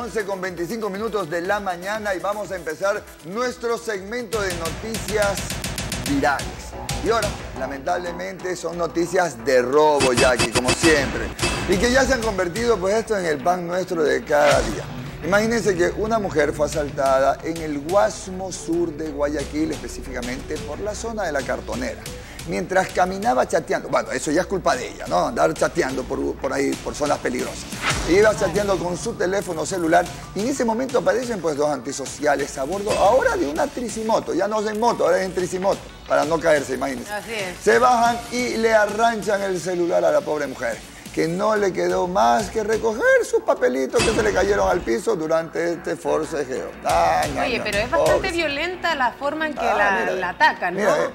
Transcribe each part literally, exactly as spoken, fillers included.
once con veinticinco minutos de la mañana y vamos a empezar nuestro segmento de noticias virales. Y ahora, lamentablemente, son noticias de robo, Jackie, como siempre. Y que ya se han convertido, pues, esto en el pan nuestro de cada día. Imagínense que una mujer fue asaltada en el Guasmo Sur de Guayaquil, específicamente por la zona de La Cartonera. Mientras caminaba chateando, bueno, eso ya es culpa de ella, ¿no? Andar chateando por, por ahí, por zonas peligrosas. Iba chateando con su teléfono celular y en ese momento aparecen, pues, dos antisociales a bordo, ahora de una tricimoto, ya no es en moto, ahora es en tricimoto, para no caerse, imagínense. Así es. Se bajan y le arranchan el celular a la pobre mujer, que no le quedó más que recoger sus papelitos que se le cayeron al piso durante este forcejeo. Ah, Oye, no, pero es bastante pobre. violenta la forma en que ah, la, mira, la atacan, ¿no? Mira, eh.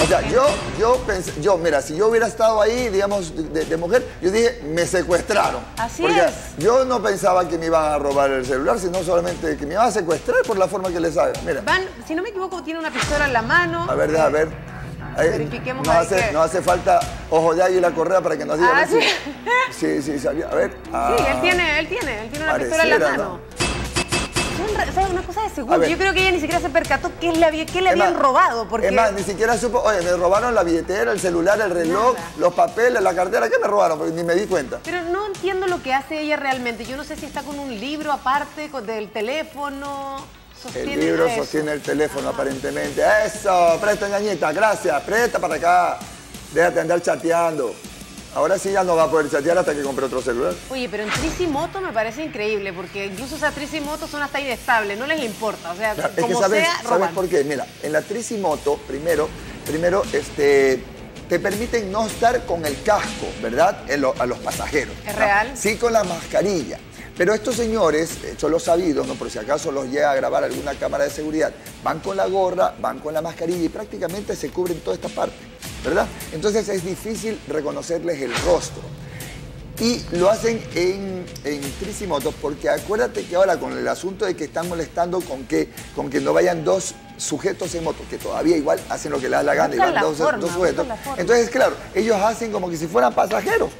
O sea, yo, yo pensé, yo, mira, si yo hubiera estado ahí, digamos, de, de mujer, yo dije, me secuestraron. Así Porque es. Yo no pensaba que me iban a robar el celular, sino solamente que me iban a secuestrar por la forma que les hagan. Mira. Van, si no me equivoco, tiene una pistola en la mano. A ver, a ver. Ahí, Verifiquemos no, hace, que... no hace falta ojo de águila correa para que nos digan. Ah, sí. Sí, sí, sabía. A ver. Ah, sí, él tiene, él tiene, él tiene una pistola en la mano. No. O sea, una cosa de segundo. Yo creo que ella ni siquiera se percató que le, que le habían más, robado. Porque... Es más, ni siquiera supo, oye, me robaron la billetera, el celular, el reloj, Nada. los papeles, la cartera. ¿Qué me robaron? Porque ni me di cuenta. Pero no entiendo lo que hace ella realmente. Yo no sé si está con un libro aparte, con, del teléfono. Sostiene el libro, eso. sostiene el teléfono, ah. aparentemente. Eso, presta, ñañita, gracias, presta para acá. Déjate andar chateando. Ahora sí ya no va a poder chatear hasta que compre otro celular. Oye, pero en tricimoto me parece increíble, porque incluso esas tricimotos son hasta inestables, no les importa, o sea, claro, como es que sabes, sea, roban. ¿Sabes por qué? Mira, en la tricimoto, primero, primero, este, te permiten no estar con el casco, ¿verdad? En lo, a los pasajeros. ¿Es ¿no? real? Sí, con la mascarilla. Pero estos señores, hecho los sabidos, ¿no? Por si acaso los llega a grabar alguna cámara de seguridad, van con la gorra, van con la mascarilla y prácticamente se cubren toda esta parte, ¿verdad? Entonces es difícil reconocerles el rostro. Y lo hacen en, en tricimotos porque acuérdate que ahora con el asunto de que están molestando con que, con que no vayan dos sujetos en moto, que todavía igual hacen lo que les da la gana y van dos, forma, dos sujetos. Entonces, claro, ellos hacen como que si fueran pasajeros.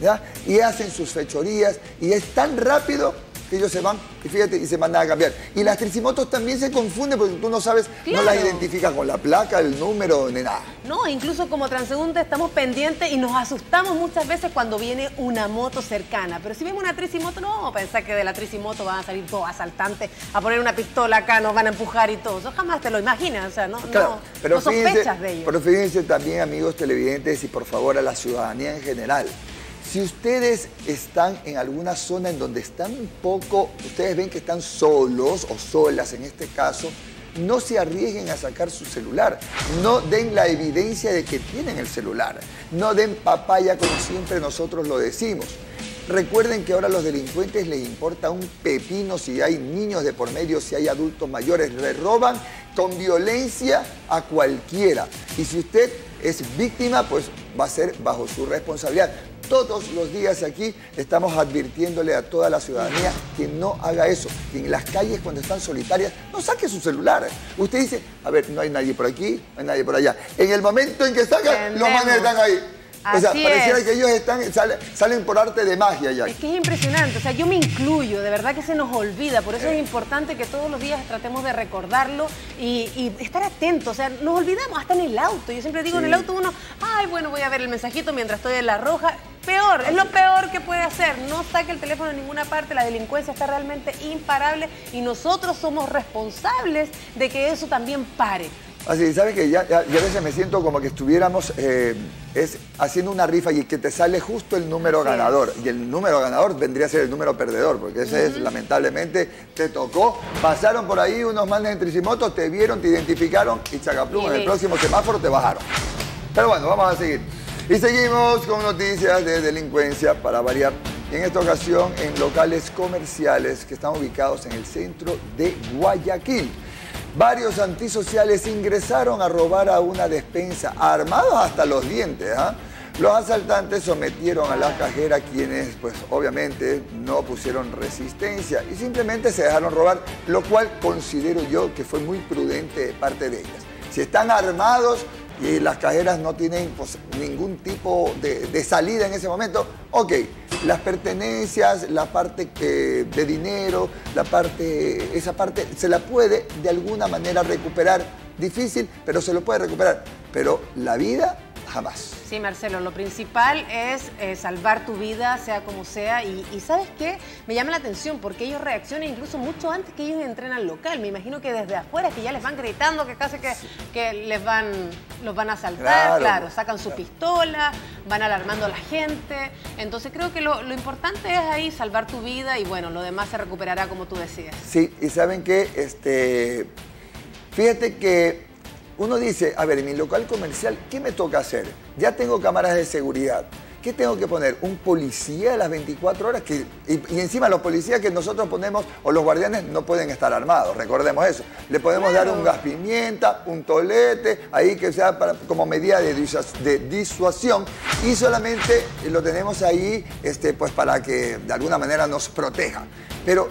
¿Ya? Y hacen sus fechorías y es tan rápido que ellos se van y fíjate y se mandan a cambiar. Y las tricimotos también se confunden porque tú no sabes, claro. no las identificas con la placa, el número, ni nada. No, incluso como transeúntes estamos pendientes y nos asustamos muchas veces cuando viene una moto cercana. Pero si vemos una tricimoto, no vamos a pensar que de la tricimoto van a salir dos asaltantes a poner una pistola acá, nos van a empujar y todo. Eso jamás te lo imaginas, o sea, no, claro, no, pero no sospechas fíjense, de ellos. Pero fíjense también, amigos televidentes, y por favor a la ciudadanía en general. Si ustedes están en alguna zona en donde están un poco, ustedes ven que están solos o solas en este caso, no se arriesguen a sacar su celular. No den la evidencia de que tienen el celular. No den papaya como siempre nosotros lo decimos. Recuerden que ahora a los delincuentes les importa un pepino si hay niños de por medio, si hay adultos mayores. Les roban con violencia a cualquiera. Y si usted es víctima, pues va a ser bajo su responsabilidad. Todos los días aquí estamos advirtiéndole a toda la ciudadanía que no haga eso. Que en las calles cuando están solitarias, no saque su celular. Usted dice, a ver, no hay nadie por aquí, no hay nadie por allá. En el momento en que sacan, los manes están ahí. Así o sea, pareciera es. que ellos están, salen, salen por arte de magia ya. Es que es impresionante, o sea, yo me incluyo, de verdad que se nos olvida, por eso eh. es importante que todos los días tratemos de recordarlo y, y estar atentos, o sea, nos olvidamos, hasta en el auto, yo siempre digo sí. en el auto uno, ay, bueno, voy a ver el mensajito mientras estoy en la roja, peor, así. es lo peor que puede hacer, no saque el teléfono en ninguna parte, la delincuencia está realmente imparable y nosotros somos responsables de que eso también pare. Así, ¿sabes qué? Ya, ya, ya a veces me siento como que estuviéramos eh, es, haciendo una rifa y que te sale justo el número ganador. Y el número ganador vendría a ser el número perdedor, porque ese es, lamentablemente, te tocó. Pasaron por ahí unos manes en tricimotos, te vieron, te identificaron y chacaplum, en el próximo semáforo te bajaron. Pero bueno, vamos a seguir. Y seguimos con noticias de delincuencia para variar. En esta ocasión, en locales comerciales que están ubicados en el centro de Guayaquil. Varios antisociales ingresaron a robar a una despensa, armados hasta los dientes. ¿eh? Los asaltantes sometieron a la cajera, quienes, pues, obviamente, no pusieron resistencia y simplemente se dejaron robar, lo cual considero yo que fue muy prudente de parte de ellas. Si están armados y las cajeras no tienen, pues, ningún tipo de, de salida en ese momento, ok, las pertenencias, la parte que, de dinero, la parte, esa parte se la puede de alguna manera recuperar. Difícil, pero se lo puede recuperar. Pero la vida, jamás. Sí, Marcelo, lo principal es eh, salvar tu vida, sea como sea. Y, y ¿sabes qué? Me llama la atención porque ellos reaccionan incluso mucho antes que ellos entren al local. Me imagino que desde afuera, que ya les van gritando, que casi que, sí. que les van, los van a asaltar. Claro, claro sacan su claro. pistola, van alarmando a la gente. Entonces creo que lo, lo importante es ahí salvar tu vida y bueno, lo demás se recuperará como tú decías. Sí, y ¿saben qué? Este... Fíjate que uno dice, a ver, en mi local comercial, ¿qué me toca hacer? Ya tengo cámaras de seguridad. ¿Qué tengo que poner? ¿Un policía a las veinticuatro horas? Que, y, y encima los policías que nosotros ponemos, o los guardianes, no pueden estar armados, recordemos eso. Le podemos claro. dar un gas pimienta, un tolete, ahí que sea para, como medida de, de disuasión. Y solamente lo tenemos ahí este, pues para que de alguna manera nos proteja. Pero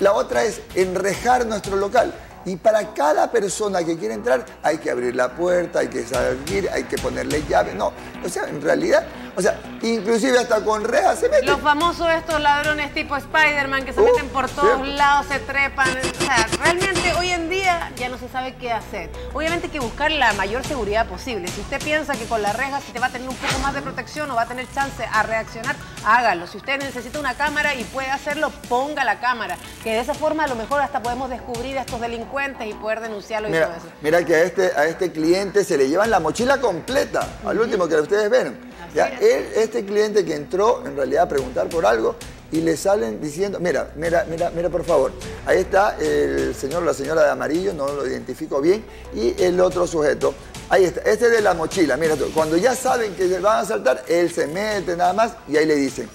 la otra es enrejar nuestro local. Y para cada persona que quiere entrar, hay que abrir la puerta, hay que salir, hay que ponerle llave. No, o sea, en realidad, o sea, inclusive hasta con rejas se meten. Los famosos estos ladrones tipo Spider-Man que se uh, meten por todos sí. lados, se trepan. O sea, realmente hoy en día ya no se sabe qué hacer. Obviamente hay que buscar la mayor seguridad posible. Si usted piensa que con la reja se te va a tener un poco más de protección o va a tener chance a reaccionar, hágalo. Si usted necesita una cámara y puede hacerlo, ponga la cámara. Que de esa forma a lo mejor hasta podemos descubrir a estos delincuentes y poder denunciarlo y mira, todo eso. Mira que a este, a este cliente se le llevan la mochila completa, uh-huh. al último que ustedes ven. Ya, él, este cliente que entró en realidad a preguntar por algo y le salen diciendo, mira, mira, mira, mira por favor, ahí está el señor o la señora de amarillo, no lo identifico bien, y el otro sujeto, ahí está, este de la mochila, mira tú, cuando ya saben que se van a asaltar, él se mete nada más y ahí le dicen,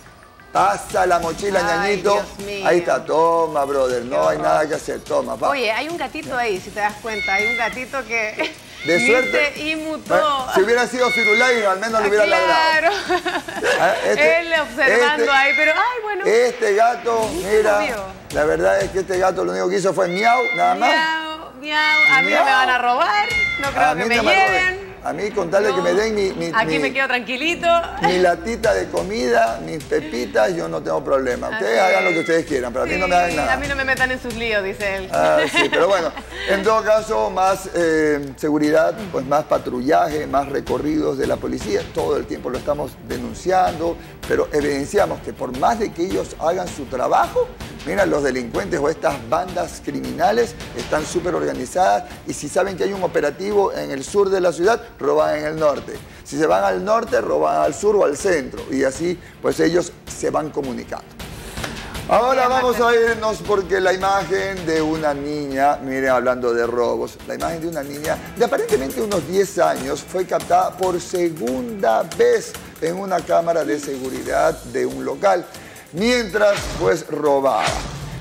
pasa la mochila, ay, ñañito. Ahí está, toma, brother. No hay nada que hacer, toma, pa. Oye, hay un gatito ahí, si te das cuenta. Hay un gatito que de suerte se inmutó. ¿Eh? Si hubiera sido Firulais, al menos ah, lo hubiera claro. ladrado. Claro. Este, él observando este, ahí, pero ay, bueno. Este gato, mira, mío. La verdad es que este gato lo único que hizo fue miau, nada más. Miau, miau. A mí miau. No me van a robar, no creo a que me no lleven. Me A mí contarle no, que me den mi, mi... Aquí mi, me quedo tranquilito. Mi latita de comida, mis pepitas, yo no tengo problema. Ustedes hagan lo que ustedes quieran, pero sí, a mí no me hagan nada. A mí no me metan en sus líos, dice él. Ah, sí, pero bueno, en todo caso, más eh, seguridad, pues más patrullaje, más recorridos de la policía. Todo el tiempo lo estamos denunciando, pero evidenciamos que por más de que ellos hagan su trabajo, mira, los delincuentes o estas bandas criminales están súper organizadas y si saben que hay un operativo en el sur de la ciudad, roban en el norte. Si se van al norte, roban al sur o al centro. Y así, pues ellos se van comunicando. Ahora vamos a irnos porque la imagen de una niña, miren, hablando de robos, la imagen de una niña de aparentemente unos diez años fue captada por segunda vez en una cámara de seguridad de un local, mientras pues robaba.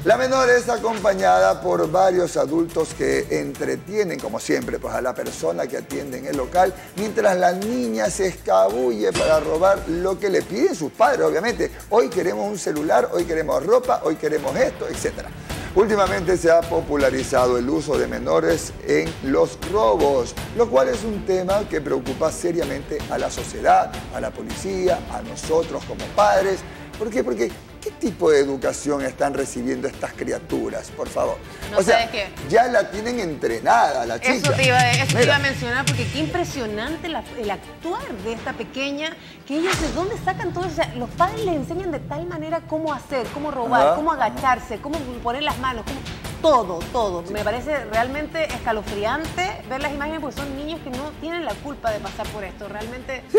La menor es acompañada por varios adultos que entretienen, como siempre, pues a la persona que atiende en el local, mientras la niña se escabulle para robar lo que le piden sus padres, obviamente. Hoy queremos un celular, hoy queremos ropa, hoy queremos esto, etcétera. Últimamente se ha popularizado el uso de menores en los robos, lo cual es un tema que preocupa seriamente a la sociedad, a la policía, a nosotros como padres. ¿Por qué? Porque ¿qué tipo de educación están recibiendo estas criaturas, por favor? No, o sea, qué. Ya la tienen entrenada, la chica. Eso te iba, eso te iba a mencionar, porque qué impresionante la, el actuar de esta pequeña, que ellos de dónde sacan todo eso. O sea, los padres les enseñan de tal manera cómo hacer, cómo robar, ajá, cómo agacharse, ajá, cómo poner las manos, cómo... Todo, todo. Sí. Me parece realmente escalofriante ver las imágenes porque son niños que no tienen la culpa de pasar por esto. Realmente... Sí,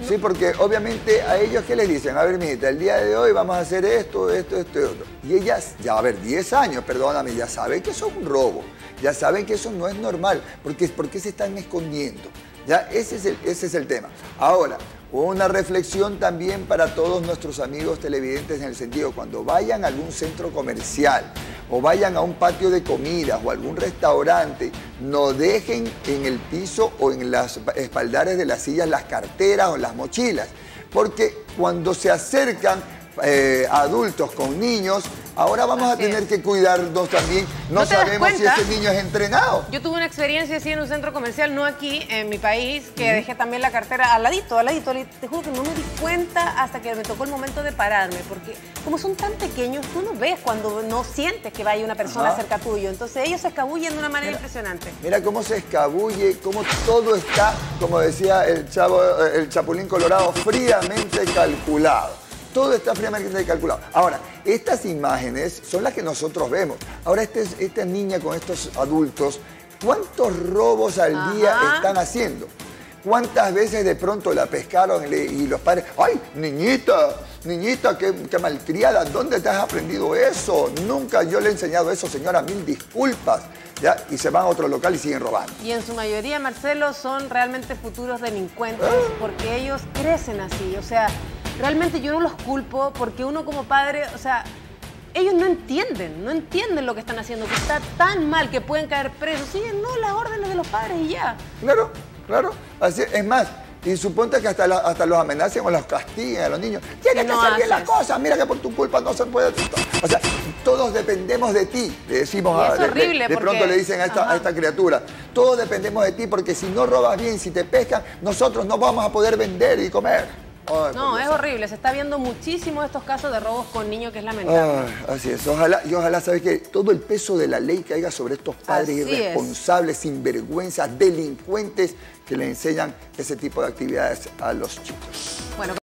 no... sí, porque obviamente a ellos, ¿qué les dicen? A ver, mijita, el día de hoy vamos a hacer esto, esto, esto y otro. Y ellas, ya a ver, diez años, perdóname, ya saben que eso es un robo. Ya saben que eso no es normal. Porque, ¿por qué se están escondiendo? Ya, ese es el, ese es el tema. Ahora... Una reflexión también para todos nuestros amigos televidentes en el sentido, cuando vayan a algún centro comercial o vayan a un patio de comidas o algún restaurante, no dejen en el piso o en los espaldares de las sillas las carteras o las mochilas, porque cuando se acercan eh, adultos con niños, Ahora vamos así a tener es. que cuidarnos también. No, ¿No sabemos si este niño es entrenado. Yo tuve una experiencia así en un centro comercial, no aquí, en mi país, que mm. dejé también la cartera al ladito, al ladito. Te juro que no me di cuenta hasta que me tocó el momento de pararme, porque como son tan pequeños, tú no ves cuando no sientes que vaya una persona Ajá. cerca tuyo. Entonces ellos se escabullen de una manera mira, impresionante. Mira cómo se escabulle, cómo todo está, como decía el, chavo, el Chapulín Colorado, fríamente calculado. Todo está fríamente calculado. Ahora, estas imágenes son las que nosotros vemos. Ahora, este, esta niña con estos adultos, ¿cuántos robos al Ajá. día están haciendo? ¿Cuántas veces de pronto la pescaron y los padres? ¡Ay, niñita! Niñita, qué, qué malcriada. ¿Dónde te has aprendido eso? Nunca yo le he enseñado eso, señora. Mil disculpas. ¿Ya? Y se van a otro local y siguen robando. Y en su mayoría, Marcelo, son realmente futuros delincuentes ¿Eh? porque ellos crecen así. O sea, realmente yo no los culpo porque uno como padre, o sea, ellos no entienden, no entienden lo que están haciendo, que está tan mal que pueden caer presos. Siguen no las órdenes de los padres y ya. Claro, claro. Así es más. Y suponte que hasta, la, hasta los amenacen o los castigan a los niños. Tienes que hacer bien las cosas, mira que por tu culpa no se puede... O sea, todos dependemos de ti, le decimos a... Es horrible, de, de porque... pronto le dicen a esta, a esta criatura, todos dependemos de ti porque si no robas bien, si te pescan, nosotros no vamos a poder vender y comer. Ay, no, es horrible, se está viendo muchísimo estos casos de robos con niños que es lamentable. Ay, así es, ojalá, y ojalá, ¿sabes qué? Todo el peso de la ley caiga sobre estos padres así irresponsables, es. sinvergüenzas, delincuentes que le enseñan ese tipo de actividades a los chicos. Bueno,